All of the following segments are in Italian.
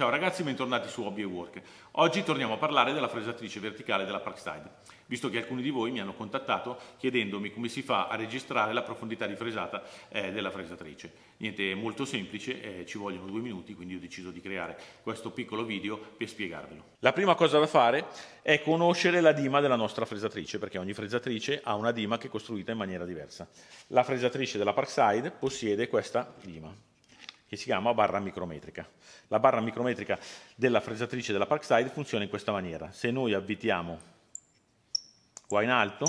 Ciao ragazzi, bentornati su Hobby & Work. Oggi torniamo a parlare della fresatrice verticale della Parkside, visto che alcuni di voi mi hanno contattato chiedendomi come si fa a registrare la profondità di fresata della fresatrice. Niente, è molto semplice, ci vogliono 2 minuti, quindi ho deciso di creare questo piccolo video per spiegarvelo. La prima cosa da fare è conoscere la dima della nostra fresatrice, perché ogni fresatrice ha una dima che è costruita in maniera diversa. La fresatrice della Parkside possiede questa dima, che si chiama barra micrometrica. La barra micrometrica della fresatrice della Parkside funziona in questa maniera. Se noi avvitiamo qua in alto,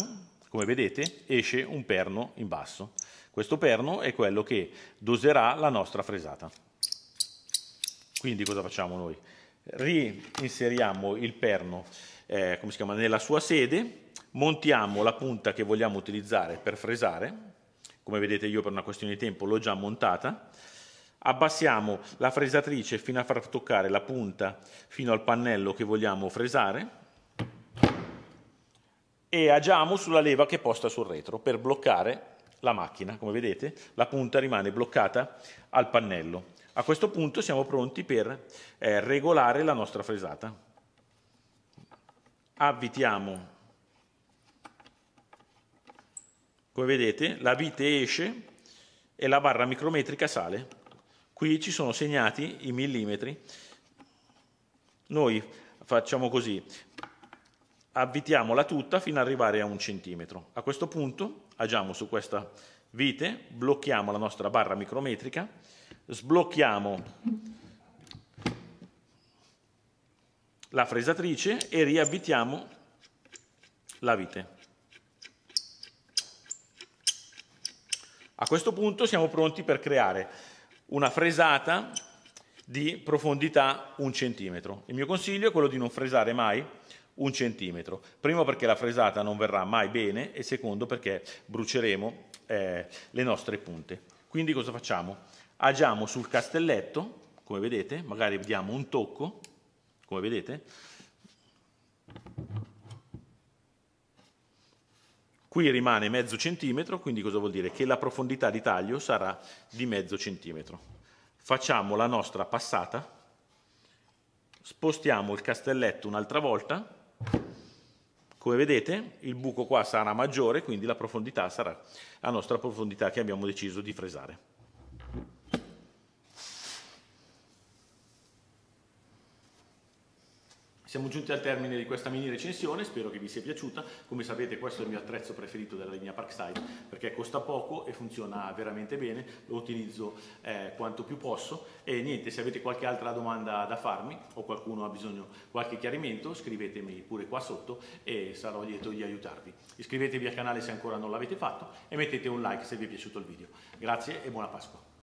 come vedete, esce un perno in basso. Questo perno è quello che doserà la nostra fresata. Quindi cosa facciamo noi? Reinseriamo il perno nella sua sede, montiamo la punta che vogliamo utilizzare per fresare. Come vedete io per una questione di tempo l'ho già montata. Abbassiamo la fresatrice fino a far toccare la punta fino al pannello che vogliamo fresare e agiamo sulla leva che posta sul retro per bloccare la macchina. Come vedete, la punta rimane bloccata al pannello. A questo punto siamo pronti per regolare la nostra fresata. Avvitiamo. Come vedete, la vite esce e la barra micrometrica sale. Qui ci sono segnati i millimetri. Noi facciamo così, avvitiamola tutta fino ad arrivare a 1 centimetro. A questo punto agiamo su questa vite, blocchiamo la nostra barra micrometrica, sblocchiamo la fresatrice e riavvitiamo la vite. A questo punto siamo pronti per creare una fresata di profondità 1 centimetro. Il mio consiglio è quello di non fresare mai 1 centimetro. Primo perché la fresata non verrà mai bene e secondo perché bruceremo le nostre punte. Quindi cosa facciamo? Agiamo sul castelletto, come vedete, magari diamo un tocco, come vedete. Qui rimane mezzo centimetro, quindi cosa vuol dire? Che la profondità di taglio sarà di mezzo centimetro. Facciamo la nostra passata, spostiamo il castelletto un'altra volta, come vedete il buco qua sarà maggiore, quindi la profondità sarà la nostra profondità che abbiamo deciso di fresare. Siamo giunti al termine di questa mini recensione, spero che vi sia piaciuta. Come sapete questo è il mio attrezzo preferito della linea Parkside perché costa poco e funziona veramente bene, lo utilizzo quanto più posso e niente, se avete qualche altra domanda da farmi o qualcuno ha bisogno di qualche chiarimento scrivetemi pure qua sotto e sarò lieto di aiutarvi. Iscrivetevi al canale se ancora non l'avete fatto e mettete un like se vi è piaciuto il video. Grazie e buona Pasqua!